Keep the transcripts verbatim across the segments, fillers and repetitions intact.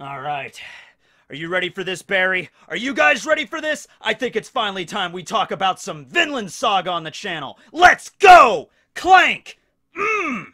All right. Are you ready for this, Barry? Are you guys ready for this? I think it's finally time we talk about some Vinland Saga on the channel. Let's go! Clank! Mmm!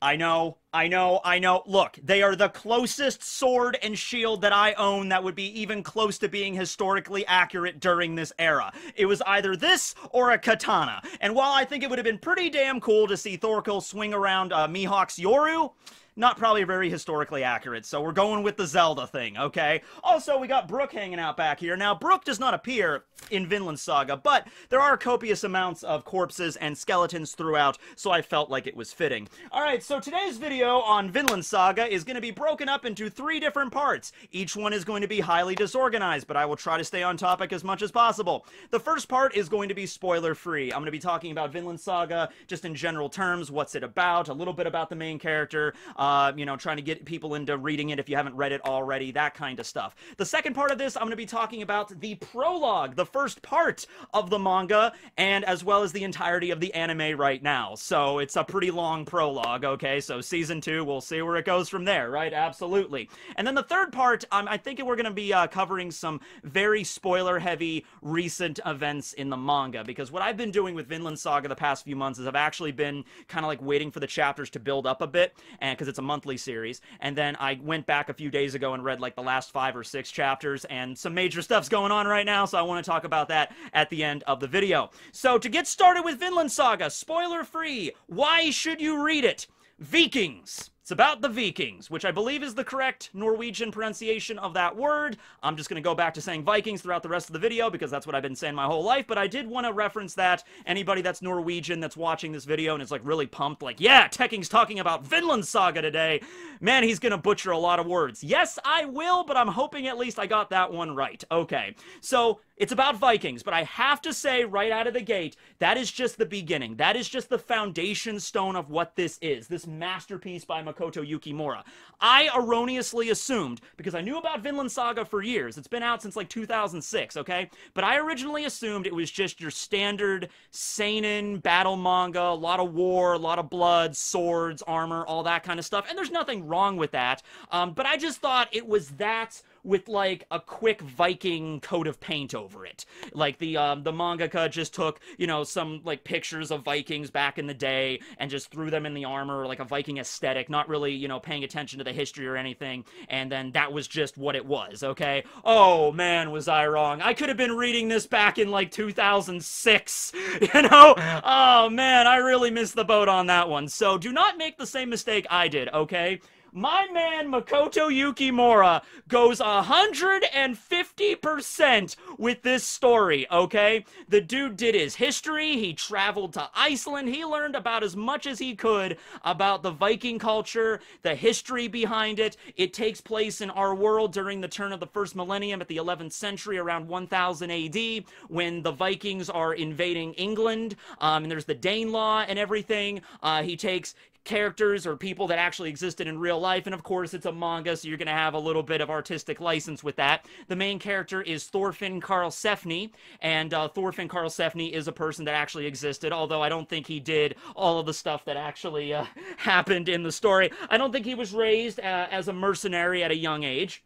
I know, I know, I know. Look, they are the closest sword and shield that I own that would be even close to being historically accurate during this era. It was either this or a katana. And while I think it would have been pretty damn cool to see Thorkell swing around uh, Mihawk's Yoru, not probably very historically accurate, so we're going with the Zelda thing, okay? Also, we got Brooke hanging out back here. Now, Brooke does not appear in Vinland Saga, but there are copious amounts of corpses and skeletons throughout, so I felt like it was fitting. Alright, so today's video on Vinland Saga is going to be broken up into three different parts. Each one is going to be highly disorganized, but I will try to stay on topic as much as possible. The first part is going to be spoiler-free. I'm going to be talking about Vinland Saga just in general terms, what's it about, a little bit about the main character, um, Uh, you know, trying to get people into reading it if you haven't read it already, that kind of stuff. The second part of this, I'm going to be talking about the prologue, the first part of the manga, and as well as the entirety of the anime right now. So it's a pretty long prologue, okay? So season two, we'll see where it goes from there, right? Absolutely. And then the third part, um, I think we're going to be uh, covering some very spoiler-heavy recent events in the manga, because what I've been doing with Vinland Saga the past few months is I've actually been kind of like waiting for the chapters to build up a bit, and because it's a monthly series, and then I went back a few days ago and read like the last five or six chapters, and some major stuff's going on right now, so I want to talk about that at the end of the video. So to get started with Vinland Saga, spoiler free, why should you read it? Vikings. It's about the Vikings, which I believe is the correct Norwegian pronunciation of that word. I'm just going to go back to saying Vikings throughout the rest of the video because that's what I've been saying my whole life, but I did want to reference that. Anybody that's Norwegian that's watching this video and is like really pumped, like, yeah, Tekking's talking about Vinland Saga today. Man, he's going to butcher a lot of words. Yes, I will, but I'm hoping at least I got that one right. Okay, so it's about Vikings, but I have to say right out of the gate, that is just the beginning. That is just the foundation stone of what this is, this masterpiece by Makoto Yukimura. I erroneously assumed, because I knew about Vinland Saga for years, it's been out since like two thousand six, okay? But I originally assumed it was just your standard seinen battle manga, a lot of war, a lot of blood, swords, armor, all that kind of stuff, and there's nothing wrong with that, um, but I just thought it was that with like a quick Viking coat of paint over it. Like the um, the mangaka just took, you know, some like pictures of Vikings back in the day and just threw them in the armor, like a Viking aesthetic, not really, you know, paying attention to the history or anything. And then that was just what it was, okay? Oh man, was I wrong. I could have been reading this back in like two thousand six, you know? Oh man, I really missed the boat on that one. So do not make the same mistake I did, okay? My man, Makoto Yukimura, goes one hundred fifty percent with this story, okay? The dude did his history, he traveled to Iceland, he learned about as much as he could about the Viking culture, the history behind it. It takes place in our world during the turn of the first millennium at the eleventh century, around one thousand A D, when the Vikings are invading England, um, and there's the Danelaw and everything. Uh, he takes characters or people that actually existed in real life, and of course it's a manga, so you're gonna have a little bit of artistic license with that. The main character is Thorfinn Karlsefni, and uh, Thorfinn Karlsefni is a person that actually existed, although I don't think he did all of the stuff that actually uh, happened in the story. I don't think he was raised uh, as a mercenary at a young age.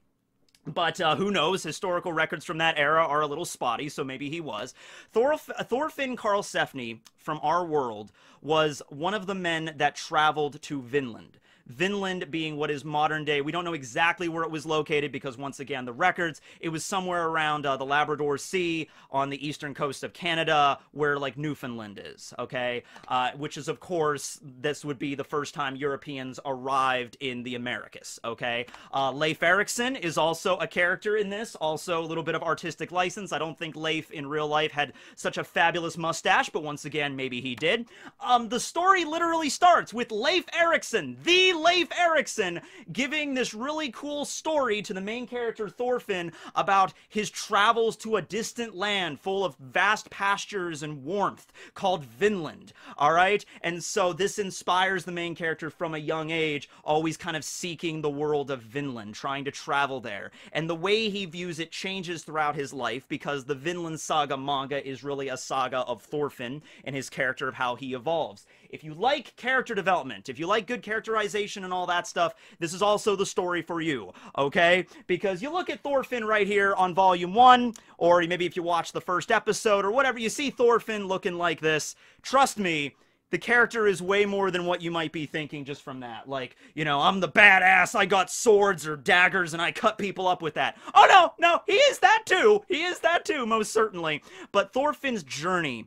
But uh, who knows? Historical records from that era are a little spotty, so maybe he was. Thorf Thorfinn Karlsefni from our world was one of the men that traveled to Vinland. Vinland being what is modern day. We don't know exactly where it was located because, once again, the records, it was somewhere around uh, the Labrador Sea on the eastern coast of Canada where, like, Newfoundland is, okay? Uh, which is, of course, this would be the first time Europeans arrived in the Americas, okay? Uh, Leif Erikson is also a character in this, also a little bit of artistic license. I don't think Leif in real life had such a fabulous mustache, but once again, maybe he did. Um, the story literally starts with Leif Erikson, the Leif Erikson, giving this really cool story to the main character Thorfinn about his travels to a distant land full of vast pastures and warmth called Vinland, all right? And so this inspires the main character from a young age, always kind of seeking the world of Vinland, trying to travel there. And the way he views it changes throughout his life because the Vinland Saga manga is really a saga of Thorfinn and his character of how he evolves. If you like character development, if you like good characterization, motivation and all that stuff, this is also the story for you, okay? Because you look at Thorfinn right here on volume one, or maybe if you watch the first episode or whatever, you see Thorfinn looking like this. Trust me, the character is way more than what you might be thinking just from that. Like, you know, I'm the badass, I got swords or daggers, and I cut people up with that. Oh, no, no, he is that too. He is that too, most certainly. But Thorfinn's journey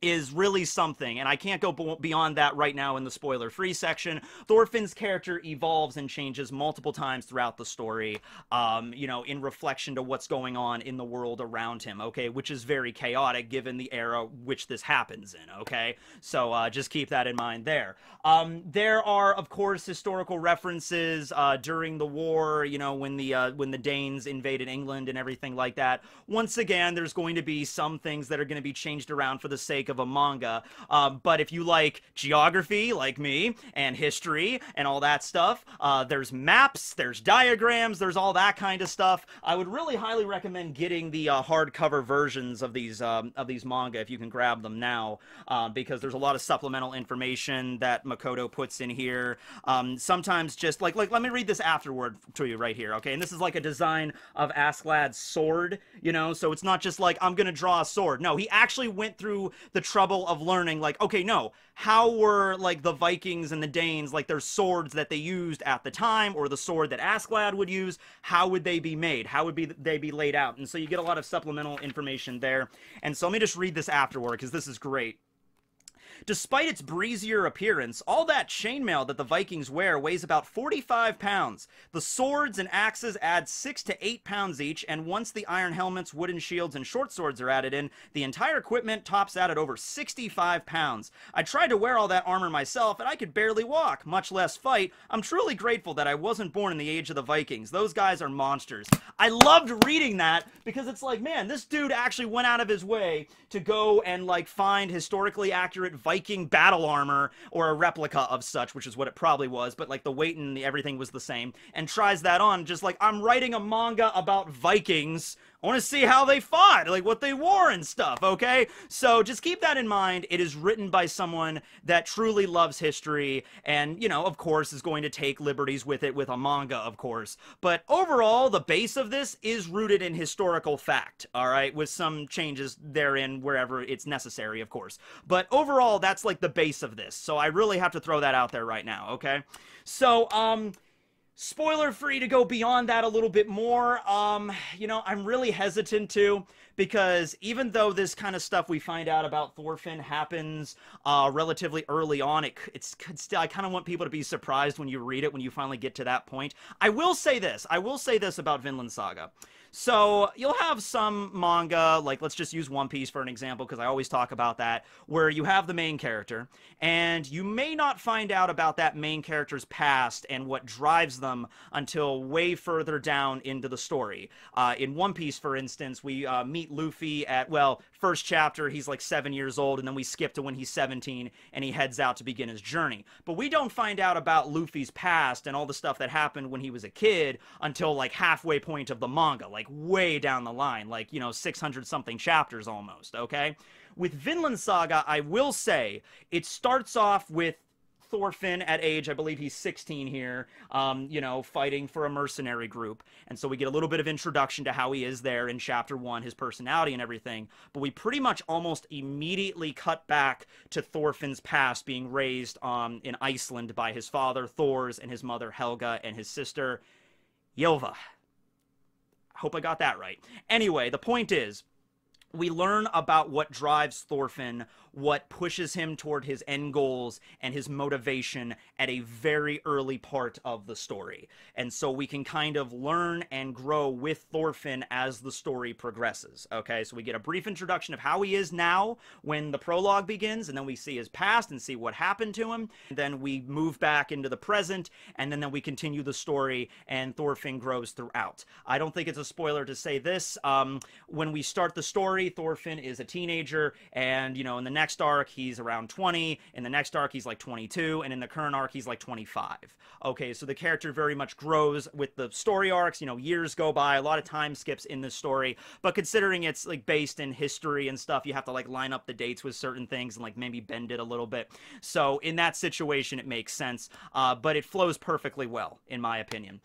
is really something, and I can't go beyond that right now in the spoiler-free section. Thorfinn's character evolves and changes multiple times throughout the story, um, you know, in reflection to what's going on in the world around him, okay, which is very chaotic given the era which this happens in, okay? So uh, just keep that in mind there. Um, there are, of course, historical references uh, during the war, you know, when the, uh, when the Danes invaded England and everything like that. Once again, there's going to be some things that are going to be changed around for the sake of of a manga, uh, but if you like geography like me and history and all that stuff, uh, there's maps, there's diagrams, there's all that kind of stuff. I would really highly recommend getting the uh, hardcover versions of these um, of these manga if you can grab them now, uh, because there's a lot of supplemental information that Makoto puts in here. Um, sometimes just like like let me read this afterward to you right here, okay? And this is like a design of Askeladd's sword, you know, so it's not just like I'm gonna draw a sword. No, he actually went through the trouble of learning, like, okay, no, how were, like, the Vikings and the Danes, like, their swords that they used at the time, or the sword that Askeladd would use, how would they be made? How would be they be laid out? And so you get a lot of supplemental information there. And so let me just read this afterward, because this is great. Despite its breezier appearance, all that chainmail that the Vikings wear weighs about forty-five pounds. The swords and axes add six to eight pounds each, and once the iron helmets, wooden shields, and short swords are added in, the entire equipment tops out at over sixty-five pounds. I tried to wear all that armor myself, and I could barely walk, much less fight. I'm truly grateful that I wasn't born in the age of the Vikings. Those guys are monsters. I loved reading that, because it's like, man, this dude actually went out of his way to go and, like, find historically accurate Vikings Viking battle armor, or a replica of such, which is what it probably was, but like the weight and the everything was the same, and tries that on just like, I'm writing a manga about Vikings, I want to see how they fought, like what they wore and stuff, okay? So just keep that in mind. It is written by someone that truly loves history and, you know, of course, is going to take liberties with it with a manga, of course. But overall, the base of this is rooted in historical fact, all right, with some changes therein wherever it's necessary, of course. But overall, that's like the base of this. So I really have to throw that out there right now, okay? So, um... spoiler-free to go beyond that a little bit more. Um, you know, I'm really hesitant to, because even though this kind of stuff we find out about Thorfinn happens uh, relatively early on, it, it's, it's still, I kind of want people to be surprised when you read it, when you finally get to that point. I will say this. I will say this about Vinland Saga. So you'll have some manga, like let's just use One Piece for an example, because I always talk about that, where you have the main character, and you may not find out about that main character's past and what drives them until way further down into the story. Uh, in One Piece, for instance, we uh, meet Luffy at, well, first chapter, he's like seven years old, and then we skip to when he's seventeen, and he heads out to begin his journey. But we don't find out about Luffy's past and all the stuff that happened when he was a kid until like halfway point of the manga, like way down the line, like, you know, six hundred something chapters almost, okay? With Vinland Saga, I will say, it starts off with Thorfinn at age, I believe he's sixteen here, um, you know, fighting for a mercenary group. And so we get a little bit of introduction to how he is there in chapter one, his personality and everything. But we pretty much almost immediately cut back to Thorfinn's past being raised um, in Iceland by his father, Thor's, and his mother, Helga, and his sister, Ylva. I hope I got that right. Anyway, the point is, we learn about what drives Thorfinn, what pushes him toward his end goals and his motivation at a very early part of the story. And so we can kind of learn and grow with Thorfinn as the story progresses, okay? So we get a brief introduction of how he is now when the prologue begins, and then we see his past and see what happened to him. And then we move back into the present, and then, then we continue the story, and Thorfinn grows throughout. I don't think it's a spoiler to say this. Um, when we start the story, story, Thorfinn is a teenager, and, you know, in the next arc, he's around twenty, in the next arc, he's like twenty-two, and in the current arc, he's like twenty-five. Okay, so the character very much grows with the story arcs, you know, years go by, a lot of time skips in the story, but considering it's, like, based in history and stuff, you have to, like, line up the dates with certain things and, like, maybe bend it a little bit. So, in that situation, it makes sense, uh, but it flows perfectly well, in my opinion.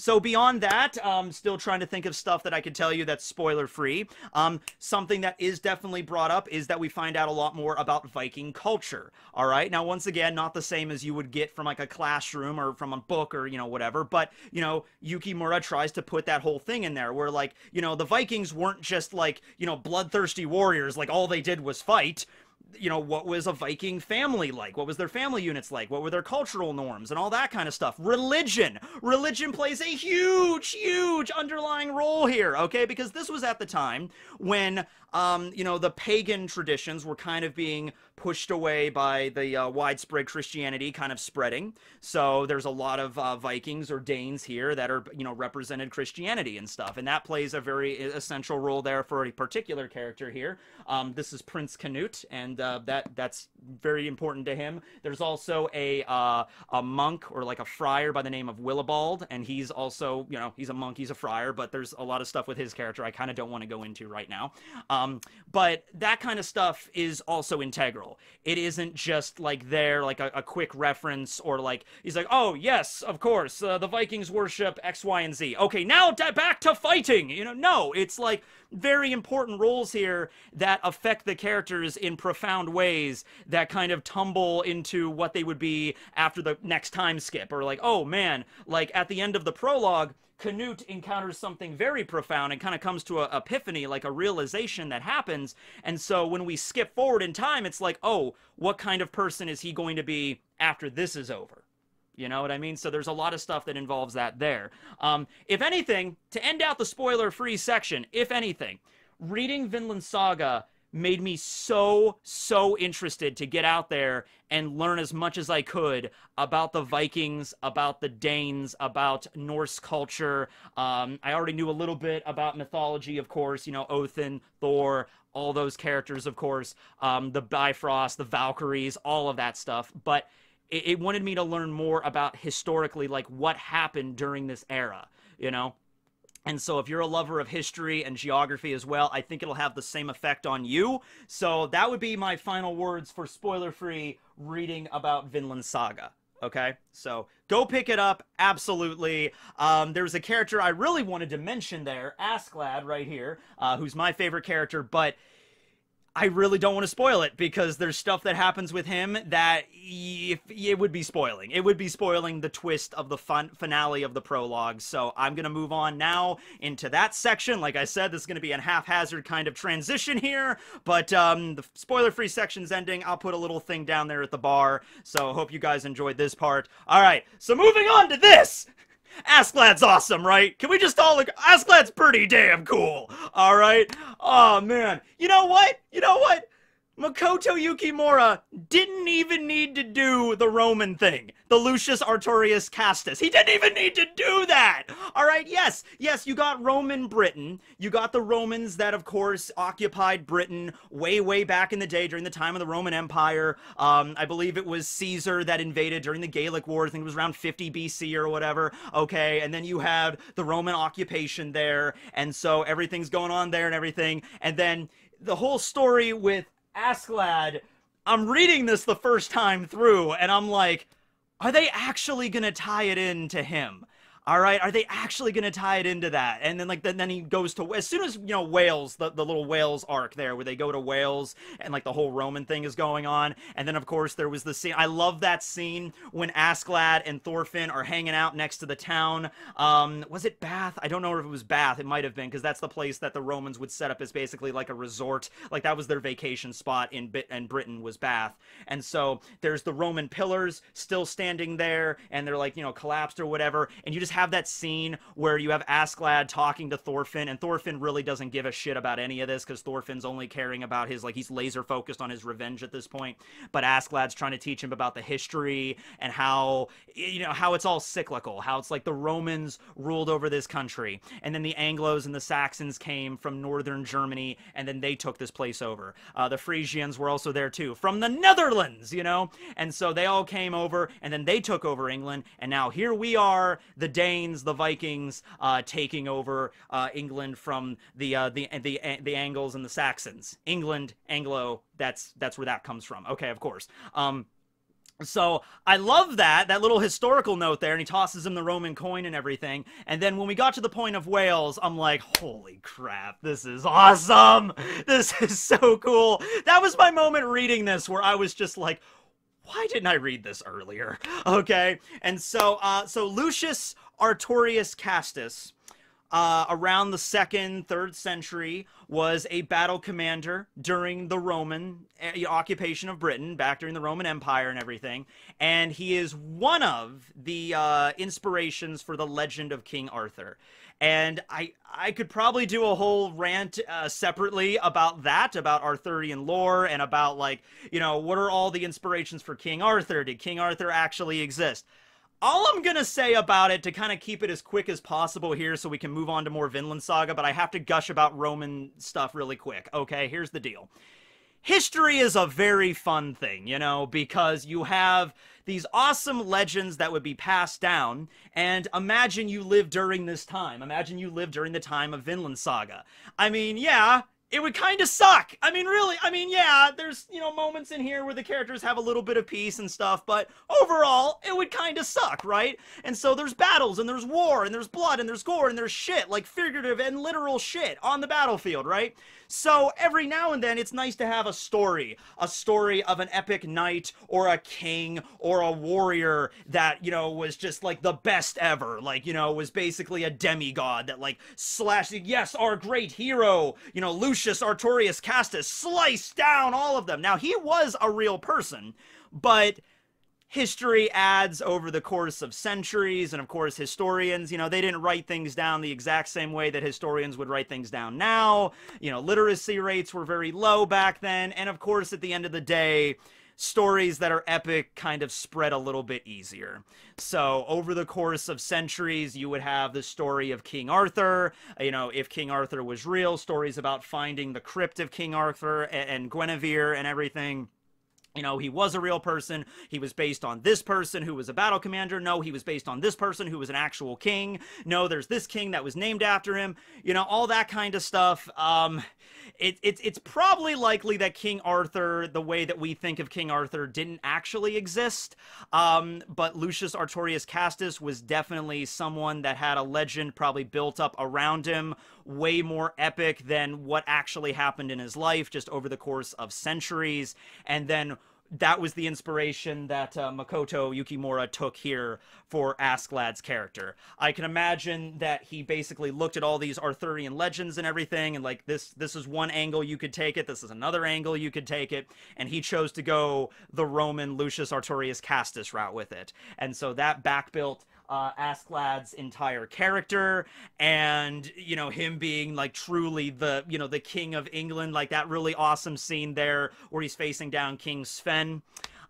So beyond that, um, still trying to think of stuff that I could tell you that's spoiler-free. Um, something that is definitely brought up is that we find out a lot more about Viking culture, all right? Now, once again, not the same as you would get from, like, a classroom or from a book or, you know, whatever, but, you know, Yukimura tries to put that whole thing in there where, like, you know, the Vikings weren't just, like, you know, bloodthirsty warriors, like, all they did was fight. You know, what was a Viking family like? What was their family units like? What were their cultural norms and all that kind of stuff? Religion. Religion plays a huge, huge underlying role here, okay? Because this was at the time when, um, you know, the pagan traditions were kind of being pushed away by the uh, widespread Christianity kind of spreading. So there's a lot of uh, Vikings or Danes here that are, you know, represented Christianity and stuff. And that plays a very essential role there for a particular character here. Um, this is Prince Canute, and uh, that that's very important to him. There's also a, uh, a monk or like a friar by the name of Willibald. And he's also, you know, he's a monk, he's a friar, but there's a lot of stuff with his character I kind of don't want to go into right now. Um, but that kind of stuff is also integral. It isn't just like there like a, a quick reference or like he's like, oh yes, of course, uh, the Vikings worship X, Y, and Z. Okay, now back to fighting. You know, no, it's like very important roles here that affect the characters in profound ways that kind of tumble into what they would be after the next time skip or like, oh man, like at the end of the prologue, Canute encounters something very profound and kind of comes to an epiphany, like a realization that happens. And so when we skip forward in time, it's like, oh, what kind of person is he going to be after this is over? You know what I mean? So there's a lot of stuff that involves that there. Um, if anything, to end out the spoiler-free section, if anything, reading Vinland Saga made me so, so interested to get out there and learn as much as I could about the Vikings, about the Danes, about Norse culture. Um, I already knew a little bit about mythology, of course, you know, Odin, Thor, all those characters, of course, um, the Bifrost, the Valkyries, all of that stuff. But it, it wanted me to learn more about historically, like what happened during this era, you know? And so if you're a lover of history and geography as well, I think it'll have the same effect on you. So that would be my final words for spoiler-free reading about Vinland Saga. Okay, so go pick it up, absolutely. Um, there was a character I really wanted to mention there, Askeladd right here, uh, who's my favorite character, but I really don't want to spoil it because there's stuff that happens with him that if, it would be spoiling. It would be spoiling the twist of the fun finale of the prologue. So I'm going to move on now into that section. Like I said, this is going to be a haphazard kind of transition here, but um, the spoiler-free section's ending. I'll put a little thing down there at the bar. So hope you guys enjoyed this part. All right, so moving on to this. Askeladd's awesome, right? Can we just all look? Askeladd's pretty damn cool, all right? Oh, man. You know what? You know what? Makoto Yukimura didn't even need to do the Roman thing, the Lucius Artorius Castus. He didn't even need to do that. All right, yes, yes, you got Roman Britain. You got the Romans that, of course, occupied Britain way, way back in the day during the time of the Roman Empire. Um, I believe it was Caesar that invaded during the Gallic Wars. I think it was around fifty B C or whatever, okay? And then you had the Roman occupation there, and so everything's going on there and everything. And then the whole story with Askeladd, I'm reading this the first time through, and I'm like, are they actually going to tie it into him? All right, are they actually going to tie it into that? And then, like, then, then he goes to, as soon as, you know, Wales, the, the little Wales arc there, where they go to Wales, and, like, the whole Roman thing is going on. And then, of course, there was the scene, I love that scene when Askeladd and Thorfinn are hanging out next to the town. Um, was it Bath? I don't know if it was Bath. It might have been, because that's the place that the Romans would set up as basically, like, a resort. Like, that was their vacation spot in, in Britain was Bath. And so there's the Roman pillars still standing there, and they're, like, you know, collapsed or whatever, and you just have have that scene where you have Askeladd talking to Thorfinn, and Thorfinn really doesn't give a shit about any of this because Thorfinn's only caring about his, like, he's laser focused on his revenge at this point. But Askeladd's trying to teach him about the history and how, you know, how it's all cyclical, how it's like the Romans ruled over this country, and then the Anglos and the Saxons came from northern Germany, and then they took this place over. Uh, the Frisians were also there too, from the Netherlands, you know? And so they all came over, and then they took over England, and now here we are, the Danes, the Vikings, uh, taking over uh, England from the, uh, the, the, the Angles and the Saxons. England, Anglo, that's, that's where that comes from. Okay, of course. Um, So I love that, that little historical note there, and he tosses him the Roman coin and everything. And then when we got to the point of Wales, I'm like, holy crap, this is awesome. This is so cool. That was my moment reading this where I was just like, why didn't I read this earlier? Okay. And so, uh, so Lucius Artorius Castus, uh, around the second, third century, was a battle commander during the Roman occupation of Britain, back during the Roman Empire and everything. And he is one of the uh, inspirations for the legend of King Arthur. And I, I could probably do a whole rant uh, separately about that, about Arthurian lore and about, like, you know, what are all the inspirations for King Arthur? Did King Arthur actually exist? All I'm going to say about it, to kind of keep it as quick as possible here so we can move on to more Vinland Saga, but I have to gush about Roman stuff really quick. Okay, here's the deal. History is a very fun thing, you know, because you have these awesome legends that would be passed down, and imagine you live during this time. Imagine you live during the time of Vinland Saga. I mean, yeah, it would kind of suck. I mean, really, I mean, yeah, there's, you know, moments in here where the characters have a little bit of peace and stuff, but overall, it would kind of suck, right? And so there's battles, and there's war, and there's blood, and there's gore, and there's shit, like figurative and literal shit on the battlefield, right? So every now and then, it's nice to have a story, a story of an epic knight, or a king, or a warrior that, you know, was just, like, the best ever, like, you know, was basically a demigod that, like, slashed, yes, our great hero, you know, Lucius Lucius Artorius Castus sliced down all of them. Now, he was a real person, but history adds over the course of centuries, and of course historians, you know, they didn't write things down the exact same way that historians would write things down now. You know, literacy rates were very low back then, and of course at the end of the day, stories that are epic kind of spread a little bit easier. So over the course of centuries, you would have the story of King Arthur, you know, if King Arthur was real, stories about finding the crypt of King Arthur and Guinevere and everything. You know, he was a real person. He was based on this person who was a battle commander. No, he was based on this person who was an actual king. No, there's this king that was named after him. You know, all that kind of stuff. Um, it, it, it's probably likely that King Arthur, the way that we think of King Arthur, didn't actually exist. Um, but Lucius Artorius Castus was definitely someone that had a legend probably built up around him, way more epic than what actually happened in his life, just over the course of centuries. And then that was the inspiration that uh, Makoto Yukimura took here for Askeladd's character. I can imagine that he basically looked at all these Arthurian legends and everything, and like, this this is one angle you could take it, this is another angle you could take it, and he chose to go the Roman Lucius Artorius Castus route with it. And so that backbuilt Uh, Askeladd's entire character, and, you know, him being, like, truly the, you know, the king of England, like that really awesome scene there where he's facing down King Sven.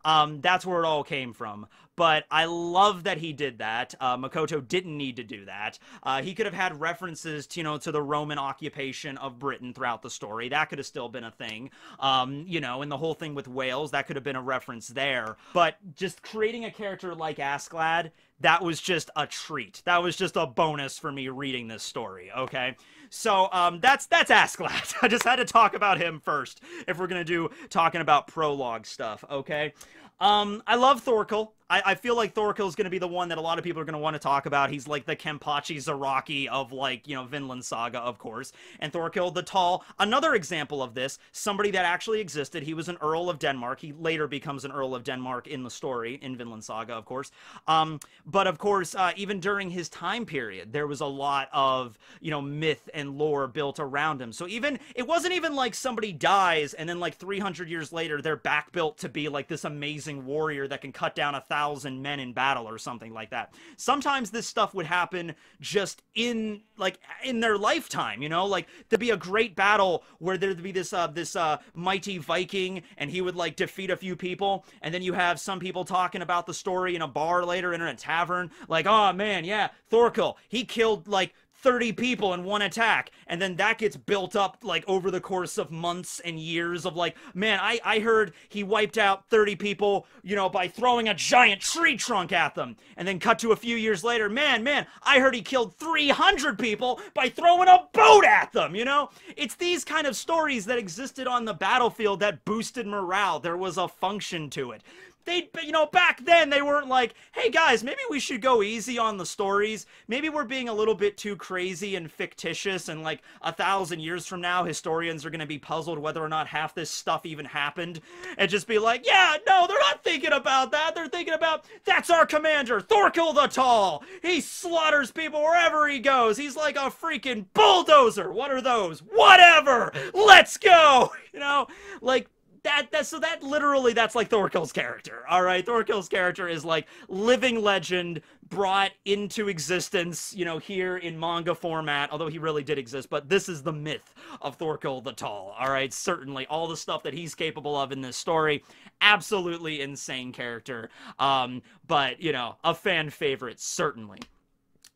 Um, that's where it all came from. But I love that he did that. Uh, Makoto didn't need to do that. Uh, he could have had references to, you know, to the Roman occupation of Britain throughout the story. That could have still been a thing. Um, you know, and the whole thing with Wales, that could have been a reference there. But just creating a character like Askeladd, that was just a treat. That was just a bonus for me reading this story, okay? So um, that's that's Askeladd. I just had to talk about him first if we're going to do talking about prologue stuff, okay? Um, I love Thorkell. I, I feel like Thorkell's going to be the one that a lot of people are going to want to talk about. He's like the Kempachi Zaraki of, like, you know, Vinland Saga, of course. And Thorkell the Tall, another example of this, somebody that actually existed. He was an Earl of Denmark. He later becomes an Earl of Denmark in the story, in Vinland Saga, of course. Um, but, of course, uh, even during his time period, there was a lot of, you know, myth and lore built around him. So even, it wasn't even like somebody dies and then, like, three hundred years later, they're back built to be, like, this amazing warrior that can cut down a thousand thousand men in battle or something like that. Sometimes this stuff would happen just in like in their lifetime, you know, like there'd be a great battle where there'd be this uh this uh mighty Viking and he would like defeat a few people, and then you have some people talking about the story in a bar later in a tavern, like, oh man, yeah, Thorkell, he killed like thirty people in one attack, and then that gets built up like over the course of months and years of like, man, I, I heard he wiped out thirty people, you know, by throwing a giant tree trunk at them, and then cut to a few years later, man, man, I heard he killed three hundred people by throwing a boat at them, you know? It's these kind of stories that existed on the battlefield that boosted morale. There was a function to it. They, you know, back then they weren't like, hey guys, maybe we should go easy on the stories. Maybe we're being a little bit too crazy and fictitious, and like a thousand years from now, historians are going to be puzzled whether or not half this stuff even happened, and just be like, yeah, no, they're not thinking about that. They're thinking about, that's our commander, Thorkell the Tall. He slaughters people wherever he goes. He's like a freaking bulldozer. What are those? Whatever. Let's go. You know, like, That, that, so that literally, that's like Thorkell's character, all right? Thorkell's character is like living legend brought into existence, you know, here in manga format, although he really did exist, but this is the myth of Thorkell the Tall, all right? Certainly, all the stuff that he's capable of in this story, absolutely insane character, um, but, you know, a fan favorite, certainly.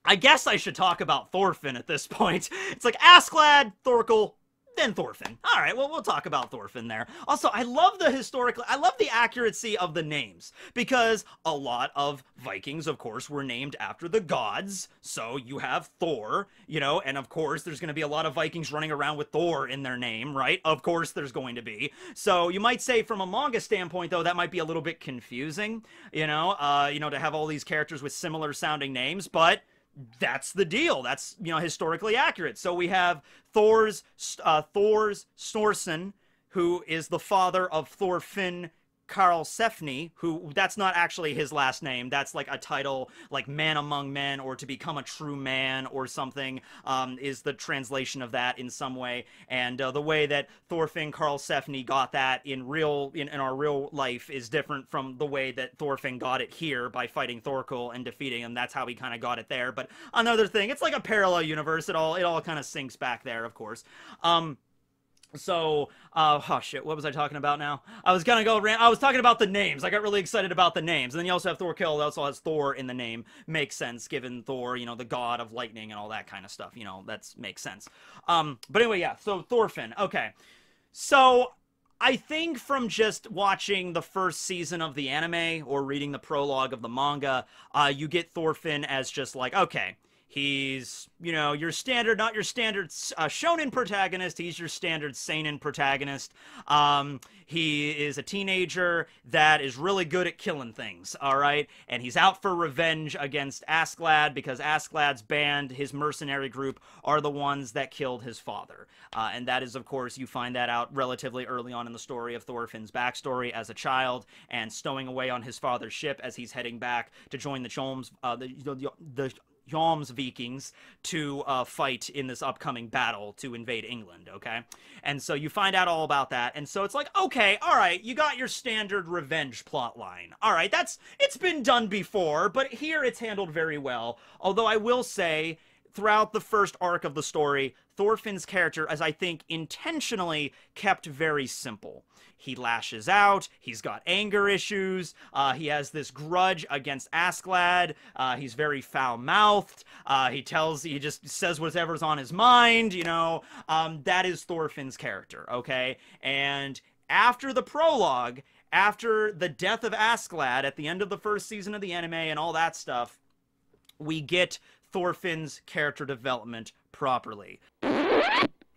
I guess I should talk about Thorfinn at this point. It's like Askeladd, Thorkell, then Thorfinn. All right, well, we'll talk about Thorfinn there. Also, I love the historical, I love the accuracy of the names, because a lot of Vikings, of course, were named after the gods. So you have Thor, you know, and of course, there's going to be a lot of Vikings running around with Thor in their name, right? Of course, there's going to be. So you might say from a manga standpoint, though, that might be a little bit confusing, you know, uh, you know, to have all these characters with similar sounding names, but that's the deal. That's, you know, historically accurate. So we have Thors, uh, Thors Snorsen, who is the father of Thorfinn Karlsefni, who, that's not actually his last name. That's like a title, like man among men, or to become a true man or something, um, is the translation of that in some way. And uh, the way that Thorfinn Karlsefni got that in real, in, in our real life is different from the way that Thorfinn got it here by fighting Thorkell and defeating him. That's how he kind of got it there. But another thing, it's like a parallel universe. It all, it all kind of sinks back there, of course. Um, So, uh, oh shit, what was I talking about now? I was gonna go, ran I was talking about the names. I got really excited about the names. And then you also have Thorkell, that also has Thor in the name. Makes sense, given Thor, you know, the god of lightning and all that kind of stuff. You know, that's, makes sense. Um, but anyway, yeah, so Thorfinn, okay. So, I think from just watching the first season of the anime, or reading the prologue of the manga, uh, you get Thorfinn as just like, okay, he's, you know, your standard, not your standard uh, shonen protagonist. He's your standard seinen protagonist. Um, he is a teenager that is really good at killing things, all right? And he's out for revenge against Askeladd, because Askeladd's band, his mercenary group, are the ones that killed his father. Uh, and that is, of course, you find that out relatively early on in the story of Thorfinn's backstory as a child, and stowing away on his father's ship as he's heading back to join the Jomsvikings, uh, the, the, the Jomsvikings to uh, fight in this upcoming battle to invade England, okay? And so you find out all about that, and so it's like, okay, all right, you got your standard revenge plot line. All right, that's, it's been done before, but here it's handled very well. Although I will say, throughout the first arc of the story, Thorfinn's character, as I think intentionally, kept very simple. He lashes out, he's got anger issues, uh, he has this grudge against Askeladd, uh, he's very foul-mouthed, uh, he tells, he just says whatever's on his mind, you know, um, that is Thorfinn's character, okay? And after the prologue, after the death of Askeladd at the end of the first season of the anime and all that stuff, we get Thorfinn's character development properly.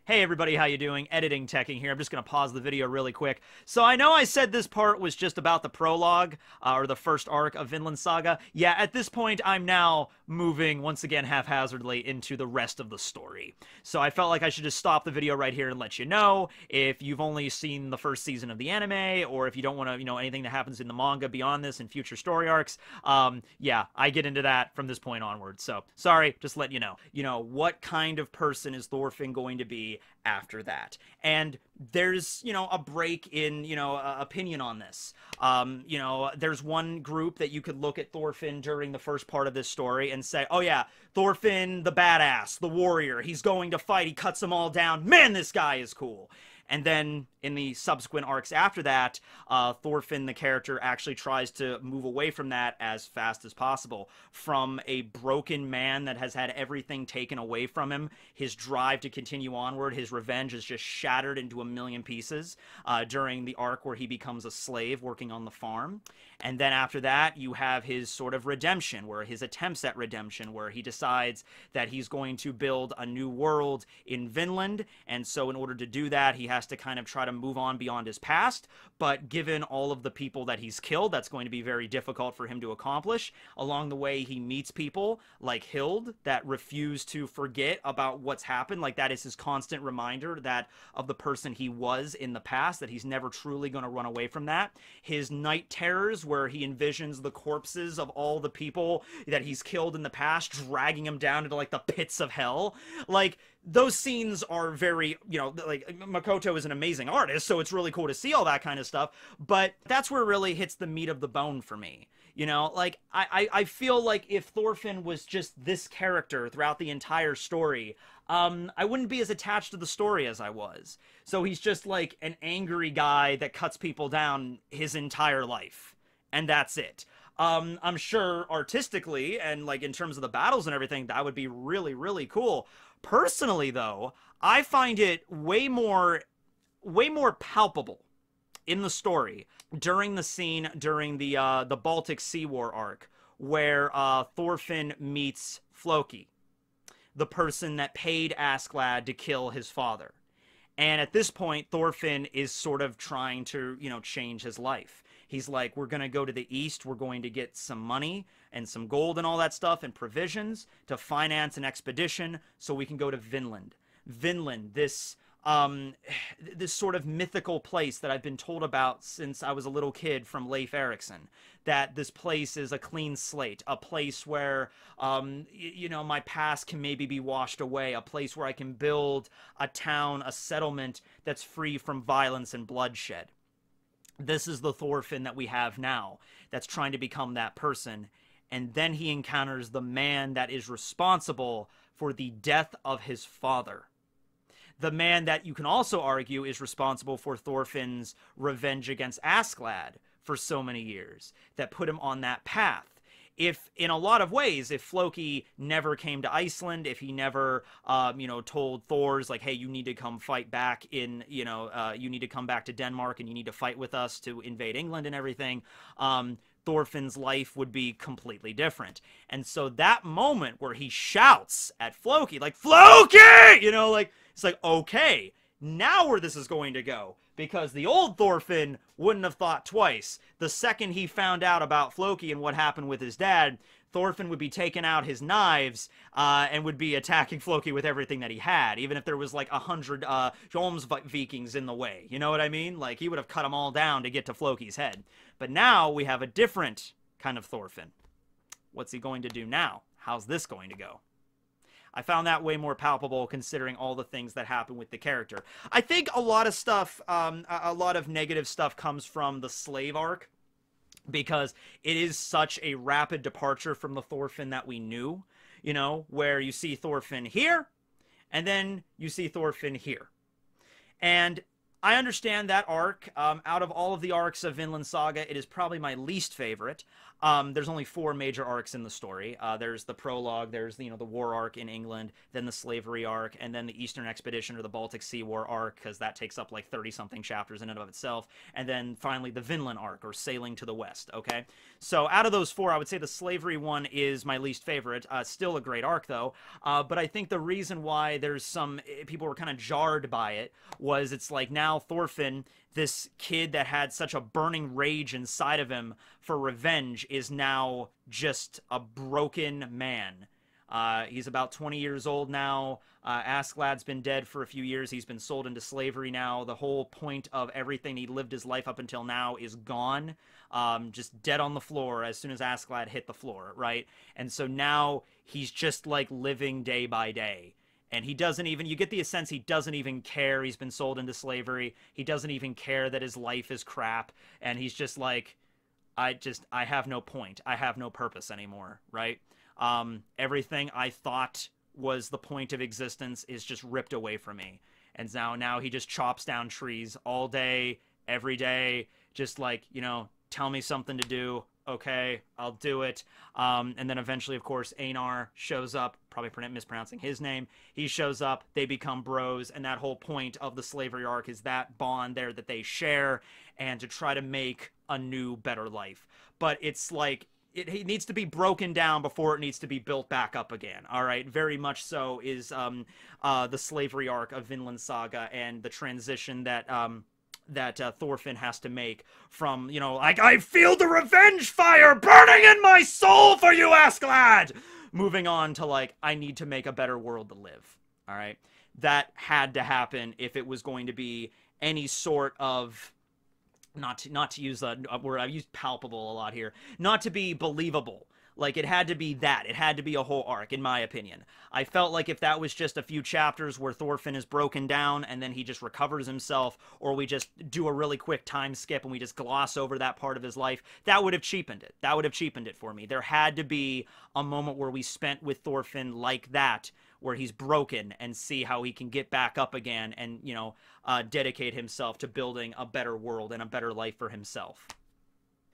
Hey everybody, how you doing? Editing Tekking here. I'm just going to pause the video really quick. So I know I said this part was just about the prologue, uh, or the first arc of Vinland Saga. Yeah, at this point I'm now moving, once again haphazardly, into the rest of the story. So I felt like I should just stop the video right here and let you know, if you've only seen the first season of the anime, or if you don't want to, you know, anything that happens in the manga beyond this and future story arcs, um, yeah, I get into that from this point onward. So, sorry, just letting you know. You know, what kind of person is Thorfinn going to be story after that. And there's, you know, a break in, you know, uh, opinion on this. Um, you know, there's one group that you could look at Thorfinn during the first part of this story and say, oh yeah, Thorfinn, the badass, the warrior, he's going to fight, he cuts them all down. Man, this guy is cool. And then in the subsequent arcs after that, uh, Thorfinn, the character, actually tries to move away from that as fast as possible. From a broken man that has had everything taken away from him, his drive to continue onward, his revenge is just shattered into a million pieces uh, during the arc where he becomes a slave working on the farm. And then after that, you have his sort of redemption, where his attempts at redemption, where he decides that he's going to build a new world in Vinland. And so in order to do that, he has has to kind of try to move on beyond his past, but given all of the people that he's killed, that's going to be very difficult for him to accomplish. Along the way, he meets people like Hild that refuse to forget about what's happened. Like, that is his constant reminder, that of the person he was in the past, that he's never truly going to run away from that. His night terrors, where he envisions the corpses of all the people that he's killed in the past, dragging him down into, like, the pits of hell. Like, those scenes are very, you know, like, Makoto is an amazing artist, so it's really cool to see all that kind of stuff, but that's where it really hits the meat of the bone for me. You know, like, I, I, I feel like if Thorfinn was just this character throughout the entire story, um, I wouldn't be as attached to the story as I was. So he's just, like, an angry guy that cuts people down his entire life, and that's it. Um, I'm sure artistically and, like, in terms of the battles and everything, that would be really, really cool. Personally, though, I find it way more, way more palpable in the story during the scene during the uh, the Baltic Sea War arc, where uh, Thorfinn meets Floki, the person that paid Askeladd to kill his father. And at this point, Thorfinn is sort of trying to, you know, change his life. He's like, we're going to go to the east, we're going to get some money and some gold and all that stuff and provisions to finance an expedition so we can go to Vinland. Vinland, this um, this sort of mythical place that I've been told about since I was a little kid from Leif Erikson, that this place is a clean slate, a place where, um, you know, my past can maybe be washed away, a place where I can build a town, a settlement that's free from violence and bloodshed. This is the Thorfinn that we have now that's trying to become that person. And then he encounters the man that is responsible for the death of his father. The man that you can also argue is responsible for Thorfinn's revenge against Askeladd for so many years, that put him on that path. If, in a lot of ways, if Floki never came to Iceland, if he never, um, you know, told Thor's, like, hey, you need to come fight back in, you know, uh, you need to come back to Denmark and you need to fight with us to invade England and everything, um, Thorfinn's life would be completely different. And so that moment where he shouts at Floki, like, Floki! You know, like, it's like, okay, now where this is going to go. Because the old Thorfinn wouldn't have thought twice. The second he found out about Floki and what happened with his dad, Thorfinn would be taking out his knives uh, and would be attacking Floki with everything that he had, even if there was like a hundred uh, Jomsvikings in the way. You know what I mean? Like, he would have cut them all down to get to Floki's head. But now we have a different kind of Thorfinn. What's he going to do now? How's this going to go? I found that way more palpable, considering all the things that happen with the character. I think a lot of stuff, um, a lot of negative stuff comes from the slave arc, because it is such a rapid departure from the Thorfinn that we knew, you know, where you see Thorfinn here, and then you see Thorfinn here. And I understand that arc. Um, out of all of the arcs of Vinland Saga, it is probably my least favorite. Um, there's only four major arcs in the story. Uh, there's the prologue, there's you know the war arc in England, then the slavery arc, and then the Eastern Expedition or the Baltic Sea War arc, because that takes up like thirty-something chapters in and of itself. And then finally the Vinland arc, or sailing to the west, okay? So out of those four, I would say the slavery one is my least favorite. Uh, still a great arc, though. Uh, but I think the reason why there's some... people were kind of jarred by it was it's like, now Thorfinn, this kid that had such a burning rage inside of him for revenge, is now just a broken man. Uh, he's about twenty years old now. Uh, Askeladd's been dead for a few years. He's been sold into slavery now. The whole point of everything he lived his life up until now is gone. Um, just dead on the floor as soon as Askeladd hit the floor, right? And so now he's just like living day by day. And he doesn't even, you get the sense he doesn't even care he's been sold into slavery. He doesn't even care that his life is crap. And he's just like, I just, I have no point. I have no purpose anymore, right? Um, everything I thought was the point of existence is just ripped away from me. And now, now he just chops down trees all day, every day. Just like, you know, tell me something to do. Okay, I'll do it. Um, and then eventually, of course, Einar shows up, probably mispronouncing his name. He shows up, they become bros, and that whole point of the slavery arc is that bond there that they share and to try to make a new, better life. But it's like, it, it needs to be broken down before it needs to be built back up again, all right? Very much so is um, uh, the slavery arc of Vinland Saga and the transition that... Um, that uh, Thorfinn has to make from, you know, like, I feel the revenge fire burning in my soul for you, Askeladd! Moving on to, like, I need to make a better world to live, all right? That had to happen if it was going to be any sort of, not to, not to use a word, I've used palpable a lot here, not to be believable. Like, it had to be that. It had to be a whole arc, in my opinion. I felt like if that was just a few chapters where Thorfinn is broken down and then he just recovers himself, or we just do a really quick time skip and we just gloss over that part of his life, that would have cheapened it. That would have cheapened it for me. There had to be a moment where we spent with Thorfinn like that, where he's broken, and see how he can get back up again and, you know, uh, dedicate himself to building a better world and a better life for himself.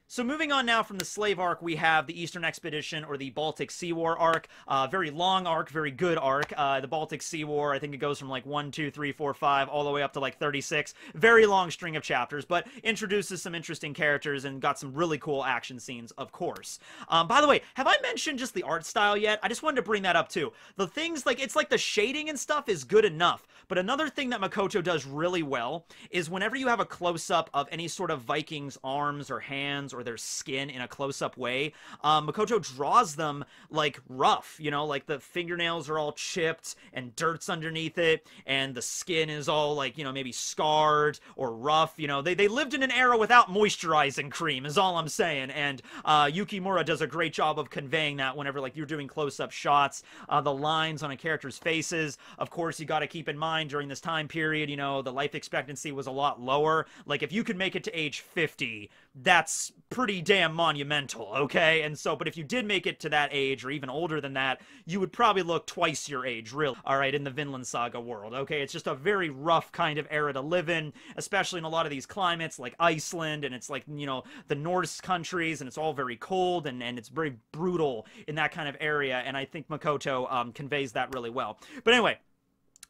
So moving on now from the slave arc, we have the Eastern Expedition, or the Baltic Sea War arc. Uh, very long arc, very good arc. Uh, the Baltic Sea War, I think it goes from like one, two, three, four, five, all the way up to like thirty-six. Very long string of chapters, but introduces some interesting characters and got some really cool action scenes, of course. Um, by the way, have I mentioned just the art style yet? I just wanted to bring that up too. The things, like, it's like the shading and stuff is good enough, but another thing that Makoto does really well is whenever you have a close-up of any sort of Viking's arms or hands or their skin in a close-up way, um, Makoto draws them like rough, you know, like the fingernails are all chipped and dirt's underneath it and the skin is all like, you know, maybe scarred or rough, you know, they, they lived in an era without moisturizing cream is all I'm saying, and uh, Yukimura does a great job of conveying that whenever, like, you're doing close-up shots, uh, the lines on a character's faces. Of course, you got to keep in mind during this time period, you know, the life expectancy was a lot lower. Like, if you could make it to age fifty, that's pretty damn monumental, okay? And so, but if you did make it to that age, or even older than that, you would probably look twice your age, really, all right, in the Vinland Saga world, okay? It's just a very rough kind of era to live in, especially in a lot of these climates, like Iceland, and it's like, you know, the Norse countries, and it's all very cold, and, and it's very brutal in that kind of area, and I think Makoto um, conveys that really well. But anyway,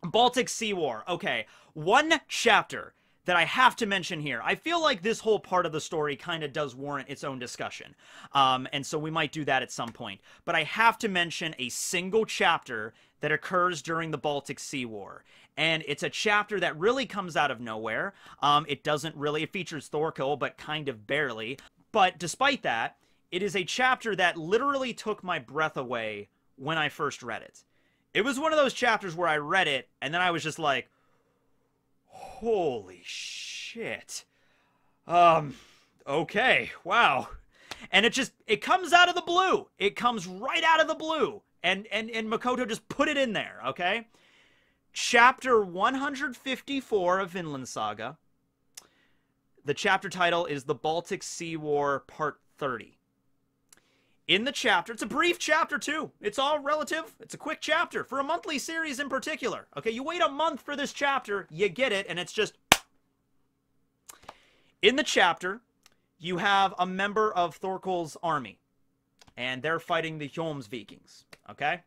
Baltic Sea War, okay, one chapter that I have to mention here. I feel like this whole part of the story kind of does warrant its own discussion. Um, and so we might do that at some point. But I have to mention a single chapter that occurs during the Baltic Sea War. And it's a chapter that really comes out of nowhere. Um, it doesn't really, it features Thorkell, but kind of barely. But despite that, it is a chapter that literally took my breath away when I first read it. It was one of those chapters where I read it, and then I was just like, holy shit. Um, okay, wow. And it just, it comes out of the blue. It comes right out of the blue. And, and, and Makoto just put it in there, okay? Chapter one hundred fifty-four of Vinland Saga. The chapter title is The Baltic Sea War, Part thirty. In the chapter, it's a brief chapter too. It's all relative. It's a quick chapter for a monthly series in particular. Okay, you wait a month for this chapter, you get it, and it's just... In the chapter, you have a member of Thorkell's army, and they're fighting the Jomsvikings, okay?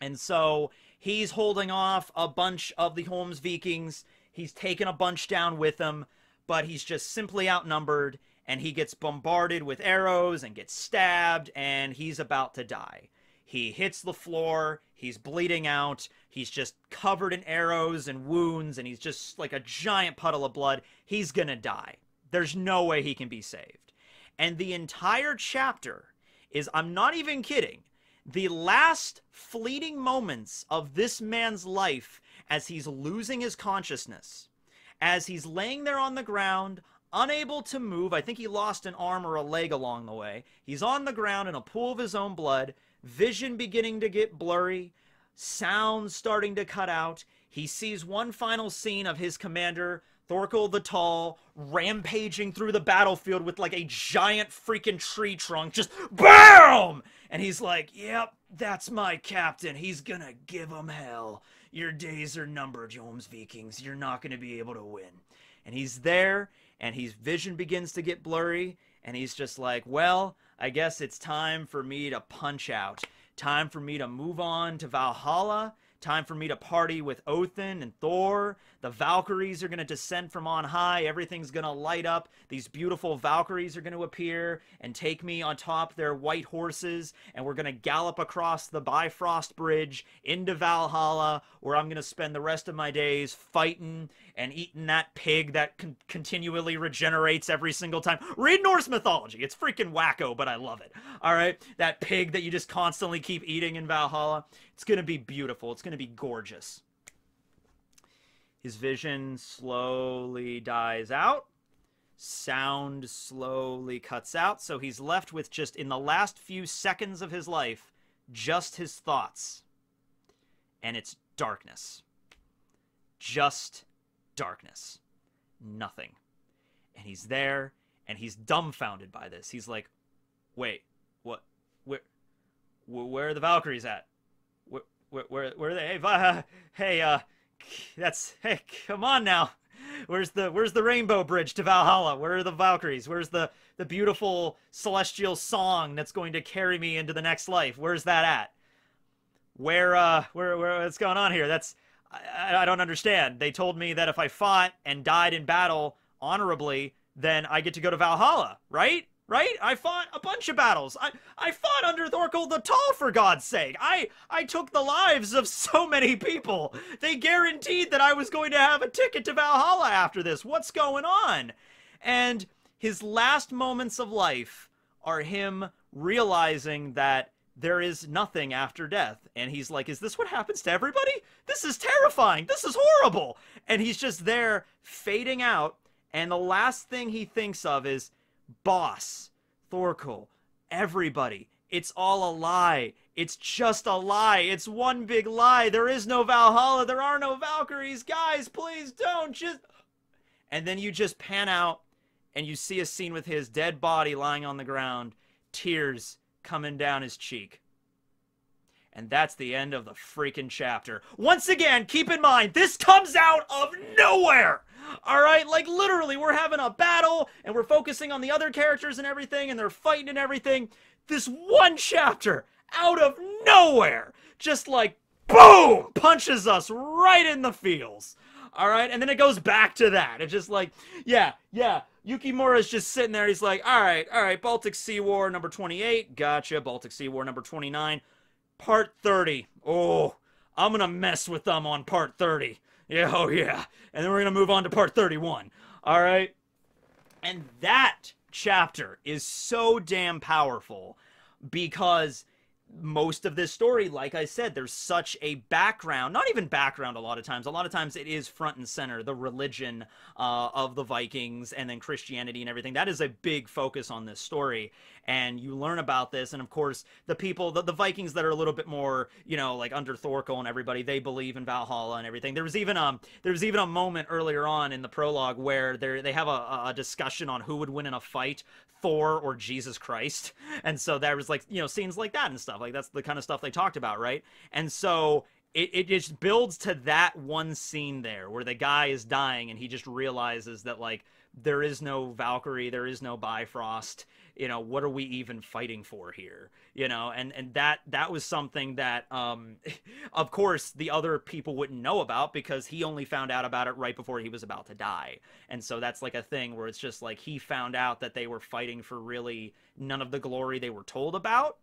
And so he's holding off a bunch of the Jomsvikings. He's taken a bunch down with him, but he's just simply outnumbered. And he gets bombarded with arrows and gets stabbed, and he's about to die. He hits the floor, he's bleeding out, he's just covered in arrows and wounds, and he's just like a giant puddle of blood. He's gonna die. There's no way he can be saved. And the entire chapter is, I'm not even kidding, the last fleeting moments of this man's life as he's losing his consciousness, as he's laying there on the ground, unable to move. I think he lost an arm or a leg along the way. He's on the ground in a pool of his own blood, vision beginning to get blurry, sounds starting to cut out. He sees one final scene of his commander, Thorkell the Tall, rampaging through the battlefield with like a giant freaking tree trunk, just BAM! And he's like, yep, that's my captain. He's gonna give him hell. Your days are numbered, Jomsvikings. You're not gonna be able to win. And he's there, and his vision begins to get blurry, and he's just like, well, I guess it's time for me to punch out. Time for me to move on to Valhalla. Time for me to party with Odin and Thor. The Valkyries are going to descend from on high. Everything's going to light up. These beautiful Valkyries are going to appear and take me on top their white horses. And we're going to gallop across the Bifrost Bridge into Valhalla, where I'm going to spend the rest of my days fighting and eating that pig that con continually regenerates every single time. Read Norse mythology. It's freaking wacko, but I love it. All right? That pig that you just constantly keep eating in Valhalla. It's going to be beautiful. It's going to be gorgeous. His vision slowly dies out. Sound slowly cuts out. So he's left with just, in the last few seconds of his life, just his thoughts. And it's darkness. Just darkness. Nothing. And he's there, and he's dumbfounded by this. He's like, wait, what? Where, where are the Valkyries at? Where, where, where are they? Hey, uh, hey, uh, that's, hey, come on now. Where's the, where's the rainbow bridge to Valhalla? Where are the Valkyries? Where's the, the beautiful celestial song that's going to carry me into the next life? Where's that at? Where, uh, where, where, what's going on here? That's, I, I don't understand. They told me that if I fought and died in battle honorably, then I get to go to Valhalla, right? Right? I fought a bunch of battles. I, I fought under Thorkell the Tall, for God's sake. I, I took the lives of so many people. They guaranteed that I was going to have a ticket to Valhalla after this. What's going on? And his last moments of life are him realizing that there is nothing after death. And he's like, is this what happens to everybody? This is terrifying. This is horrible. And he's just there fading out. And the last thing he thinks of is, boss, Thorkell, everybody, it's all a lie. It's just a lie. It's one big lie. There is no Valhalla. There are no Valkyries. Guys, please don't just... And then you just pan out and you see a scene with his dead body lying on the ground, tears coming down his cheek. And that's the end of the freaking chapter. Once again, keep in mind, this comes out of nowhere. All right? Like, literally, we're having a battle, and we're focusing on the other characters and everything, and they're fighting and everything. This one chapter, out of nowhere, just like, boom, punches us right in the feels. All right? And then it goes back to that. It's just like, yeah, yeah. Yukimura's just sitting there. He's like, all right, all right, Baltic Sea War number twenty-eight. Gotcha. Baltic Sea War number twenty-nine. Part thirty. Oh, I'm going to mess with them on part thirty. Yeah, oh yeah. And then we're going to move on to part thirty-one. All right? And that chapter is so damn powerful because most of this story, like I said, there's such a background, not even background a lot of times. A lot of times it is front and center, the religion uh, of the Vikings and then Christianity and everything. That is a big focus on this story. And you learn about this. And of course, the people, the, the Vikings that are a little bit more, you know, like under Thorkell and everybody, they believe in Valhalla and everything. There was even, um, there was even a moment earlier on in the prologue where they have a, a discussion on who would win in a fight, Thor or Jesus Christ. And so there was like, you know, scenes like that and stuff. Like, that's the kind of stuff they talked about, right? And so it, it just builds to that one scene there where the guy is dying and he just realizes that, like, there is no Valkyrie, there is no Bifrost. You know, what are we even fighting for here? You know, and, and that, that was something that, um, of course, the other people wouldn't know about because he only found out about it right before he was about to die. And so that's like a thing where it's just like he found out that they were fighting for really none of the glory they were told about.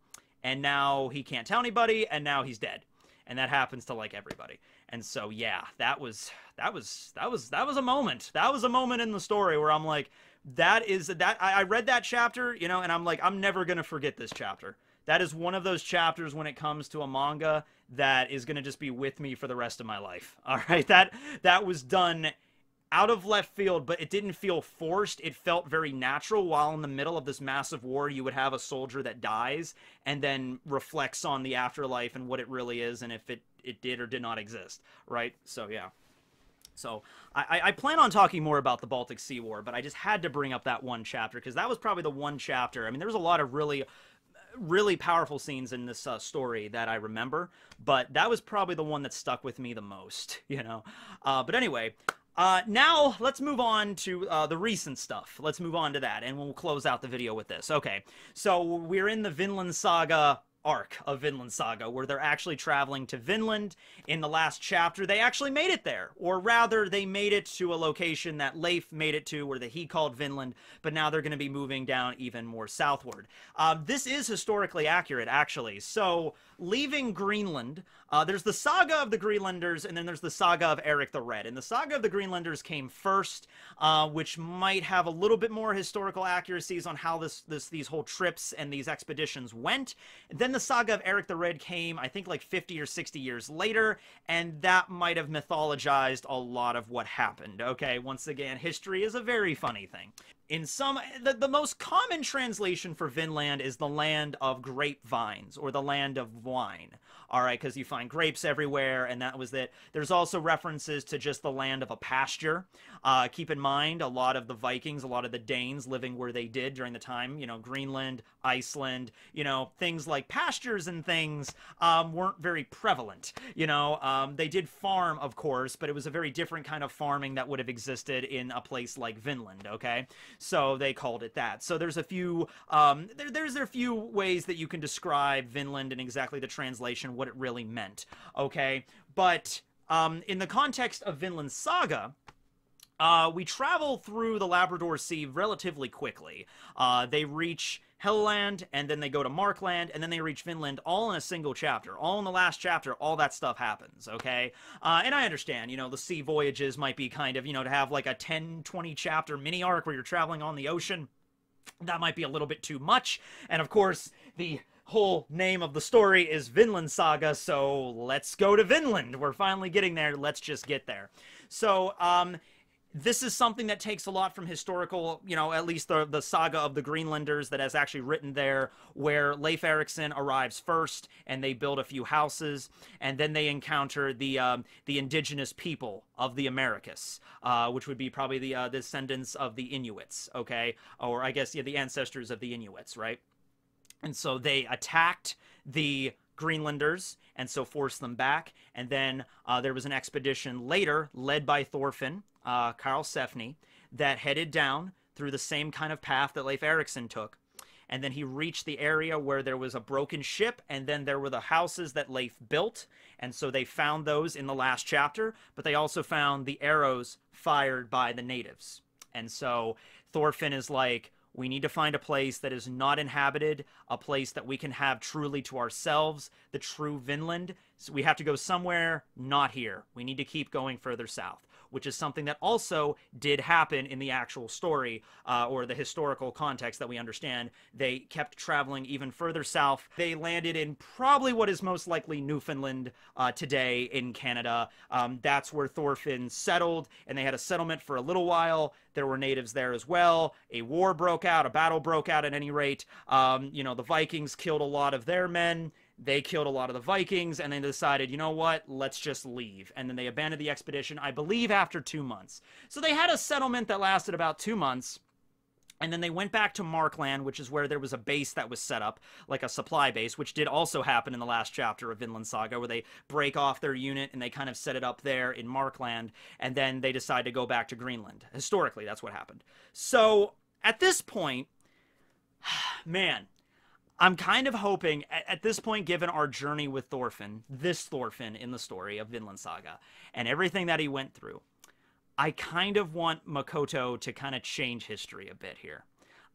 And now he can't tell anybody, and now he's dead. And that happens to, like, everybody. And so, yeah, that was, that was, that was, that was a moment. That was a moment in the story where I'm like, that is, that, I, I read that chapter, you know, and I'm like, I'm never going to forget this chapter. That is one of those chapters when it comes to a manga that is going to just be with me for the rest of my life. All right, that, that was done out of left field, but it didn't feel forced. It felt very natural. While in the middle of this massive war, you would have a soldier that dies and then reflects on the afterlife and what it really is, and if it it did or did not exist, right? So, yeah. So I, I plan on talking more about the Baltic Sea War, but I just had to bring up that one chapter because that was probably the one chapter. I mean, there was a lot of really, really powerful scenes in this uh, story that I remember, but that was probably the one that stuck with me the most, you know. Uh, but anyway, uh, now let's move on to uh, the recent stuff. Let's move on to that, and we'll close out the video with this. Okay, so we're in the Vinland Saga arc of Vinland Saga, where they're actually traveling to Vinland. In the last chapter, they actually made it there, or rather they made it to a location that Leif made it to, or that he called Vinland, but now they're going to be moving down even more southward. Uh, this is historically accurate, actually. So leaving Greenland, uh, there's the Saga of the Greenlanders, and then there's the Saga of Eric the Red, and the Saga of the Greenlanders came first, uh, which might have a little bit more historical accuracies on how this, this these whole trips and these expeditions went. Then the Saga of Eric the Red came, I think, like fifty or sixty years later, and that might have mythologized a lot of what happened. Okay, once again, history is a very funny thing. In some, the, the most common translation for Vinland is the land of grapevines, or the land of wine. All right, because you find grapes everywhere, and that was it. There's also references to just the land of a pasture. Uh, keep in mind, a lot of the Vikings, a lot of the Danes living where they did during the time, you know, Greenland, Iceland, you know, things like pastures and things um, weren't very prevalent. You know, um, they did farm, of course, but it was a very different kind of farming that would have existed in a place like Vinland, okay? So they called it that. So there's a few um, there, there's a few ways that you can describe Vinland and exactly the translation, what it really meant. Okay, but um, in the context of Vinland Saga, uh, we travel through the Labrador Sea relatively quickly. Uh, they reach Helland, and then they go to Markland, and then they reach Vinland, all in a single chapter, all in the last chapter. All that stuff happens, okay? Uh, and I understand, you know, the sea voyages might be kind of, you know, to have like a ten, twenty chapter mini arc where you're traveling on the ocean, that might be a little bit too much. And of course, the whole name of the story is Vinland Saga, so let's go to Vinland. We're finally getting there. Let's just get there. So, um... this is something that takes a lot from historical, you know, at least the, the Saga of the Greenlanders that has actually written there, where Leif Erikson arrives first, and they build a few houses, and then they encounter the um, the indigenous people of the Americas, uh, which would be probably the uh, descendants of the Inuits, okay? Or I guess, yeah, the ancestors of the Inuits, right? And so they attacked the Greenlanders, and so forced them back, and then uh, there was an expedition later, led by Thorfinn uh, Karlsefni, that headed down through the same kind of path that Leif Erikson took, and then he reached the area where there was a broken ship, and then there were the houses that Leif built, and so they found those in the last chapter, but they also found the arrows fired by the natives. And so Thorfinn is like, we need to find a place that is not inhabited, a place that we can have truly to ourselves, the true Vinland. So we have to go somewhere not here. We need to keep going further south, which is something that also did happen in the actual story, uh, or the historical context that we understand. They kept traveling even further south. They landed in probably what is most likely Newfoundland uh, today in Canada. Um, that's where Thorfinn settled, and they had a settlement for a little while. There were natives there as well. A war broke out, a battle broke out at any rate. Um, you know, the Vikings killed a lot of their men. They killed a lot of the Vikings, and they decided, you know what, let's just leave. And then they abandoned the expedition, I believe, after two months. So they had a settlement that lasted about two months, and then they went back to Markland, which is where there was a base that was set up, like a supply base, which did also happen in the last chapter of Vinland Saga, where they break off their unit, and they kind of set it up there in Markland, and then they decide to go back to Greenland. Historically, that's what happened. So, at this point, man, I'm kind of hoping, at this point, given our journey with Thorfinn, this Thorfinn in the story of Vinland Saga, and everything that he went through, I kind of want Makoto to kind of change history a bit here.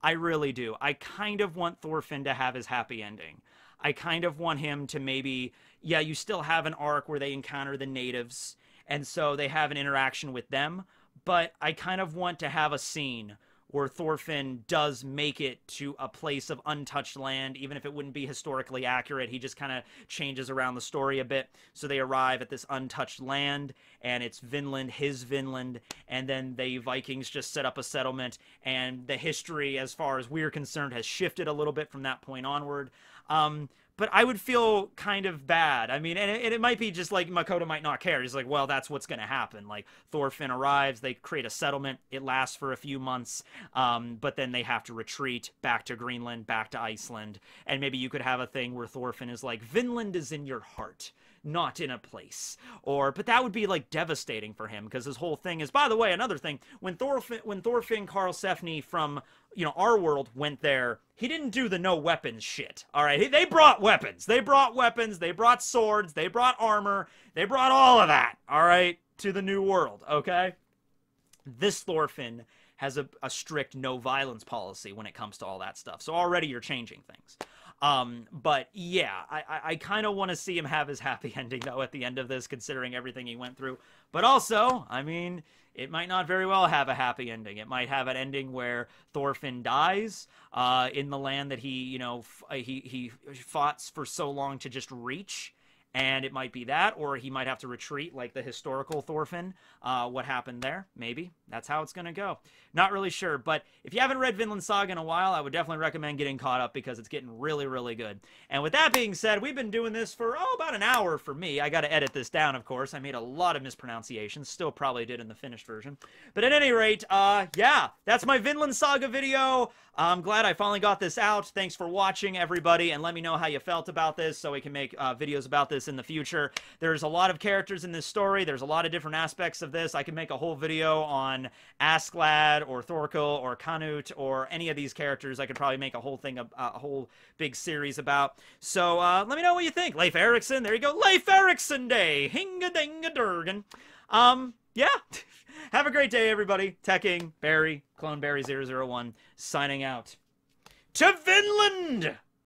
I really do. I kind of want Thorfinn to have his happy ending. I kind of want him to maybe, yeah, you still have an arc where they encounter the natives, and so they have an interaction with them, but I kind of want to have a scene where Thorfinn does make it to a place of untouched land, even if it wouldn't be historically accurate. He just kind of changes around the story a bit. So they arrive at this untouched land, and it's Vinland, his Vinland, and then the Vikings just set up a settlement, and the history, as far as we're concerned, has shifted a little bit from that point onward. Um, but I would feel kind of bad. I mean, and it, and it might be just like Makoto might not care. He's like, well, that's what's going to happen. Like, Thorfinn arrives, they create a settlement. It lasts for a few months, um, but then they have to retreat back to Greenland, back to Iceland. And maybe you could have a thing where Thorfinn is like, Vinland is in your heart, not in a place. Or, but that would be like devastating for him, because his whole thing is, by the way, another thing, when Thorfinn, when Thorfinn Karlsefni from, you know, our world went there, he didn't do the no weapons shit, all right? He, they brought weapons. They brought weapons. They brought swords. They brought armor. They brought all of that, all right, to the new world, okay? This Thorfinn has a, a strict no violence policy when it comes to all that stuff. So already you're changing things. Um, but yeah, I, I, I kind of want to see him have his happy ending, though, at the end of this, considering everything he went through. But also, I mean, it might not very well have a happy ending. It might have an ending where Thorfinn dies uh, in the land that he, you know, f he, he fought for so long to just reach. And it might be that, or he might have to retreat like the historical Thorfinn. Uh, what happened there? Maybe. That's how it's going to go. Not really sure, but if you haven't read Vinland Saga in a while, I would definitely recommend getting caught up, because it's getting really, really good. And with that being said, we've been doing this for, oh, about an hour for me. I got to edit this down, of course. I made a lot of mispronunciations. Still probably did in the finished version. But at any rate, uh, yeah, that's my Vinland Saga video. I'm glad I finally got this out. Thanks for watching, everybody, and let me know how you felt about this so we can make uh, videos about this in the future. There's a lot of characters in this story. There's a lot of different aspects of this. I could make a whole video on Askeladd or Thorkell or Canute or any of these characters. I could probably make a whole thing, a, a whole big series about. So uh, let me know what you think. Leif Erikson, there you go. Leif Erikson Day. Hinga-dinga-durgan. Um, yeah. Have a great day, everybody. Tekking, Barry, Cloneberry zero zero one, signing out. To Vinland!